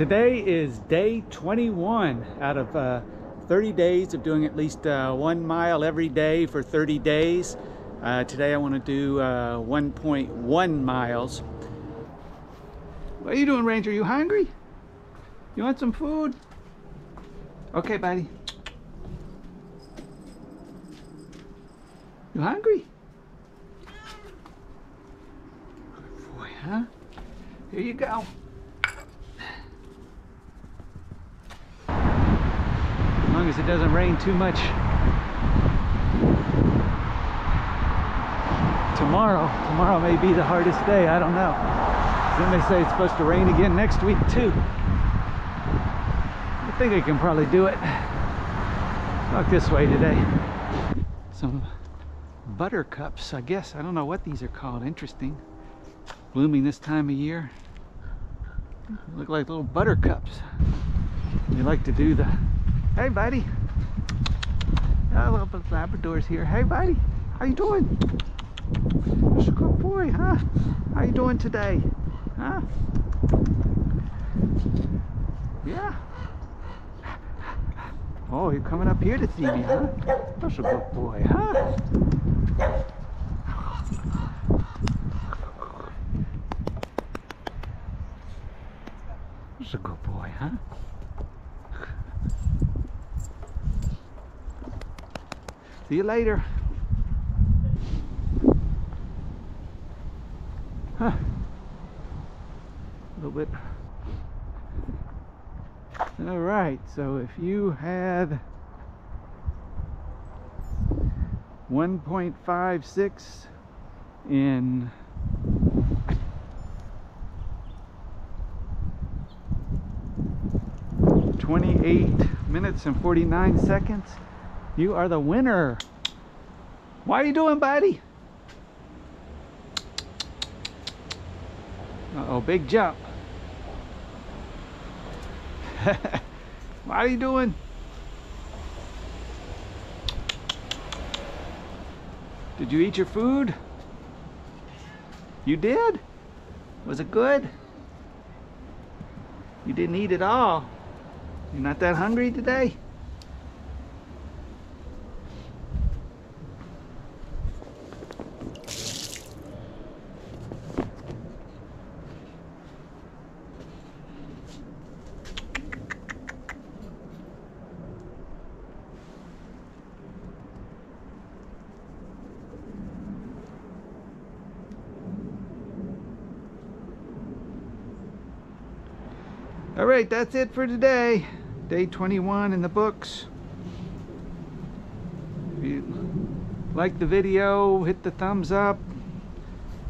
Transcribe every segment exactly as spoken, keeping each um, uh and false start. Today is day twenty-one out of uh, thirty days of doing at least uh, one mile every day for thirty days. Uh, today I want to do uh, one point one miles. What are you doing, Ranger? You hungry? You want some food? Okay, buddy. You hungry? Good boy, huh? Here you go. As long as it doesn't rain too much tomorrow. Tomorrow may be the hardest day. I don't know. Then they say it's supposed to rain again next week too. I think I can probably do it. Walk this way today. Some buttercups, I guess. I don't know what these are called. Interesting. Blooming this time of year. Look like little buttercups. They like to do the... Hey, buddy. Oh, little bit of Labrador's here. Hey, buddy. How you doing? That's a good boy, huh? How you doing today? Huh? Yeah. Oh, you're coming up here to see me, huh? That's a good boy, huh? That's a good boy, huh? See you later. Huh. A little bit. All right, so if you had one point five six in twenty-eight minutes and forty-nine seconds, you are the winner. What are you doing, buddy? Uh-oh, big jump. What are you doing? Did you eat your food? You did? Was it good? You didn't eat at all. You're not that hungry today? All right, that's it for today. Day twenty-one in the books. If you like the video, hit the thumbs up,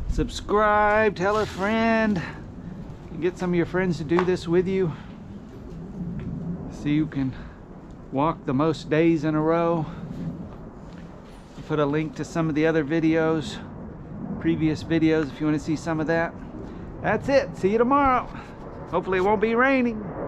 subscribe, tell a friend, and get some of your friends to do this with you. See who can walk the most days in a row. I'll put a link to some of the other videos, previous videos, if you want to see some of that. That's it. See you tomorrow. Hopefully it won't be raining.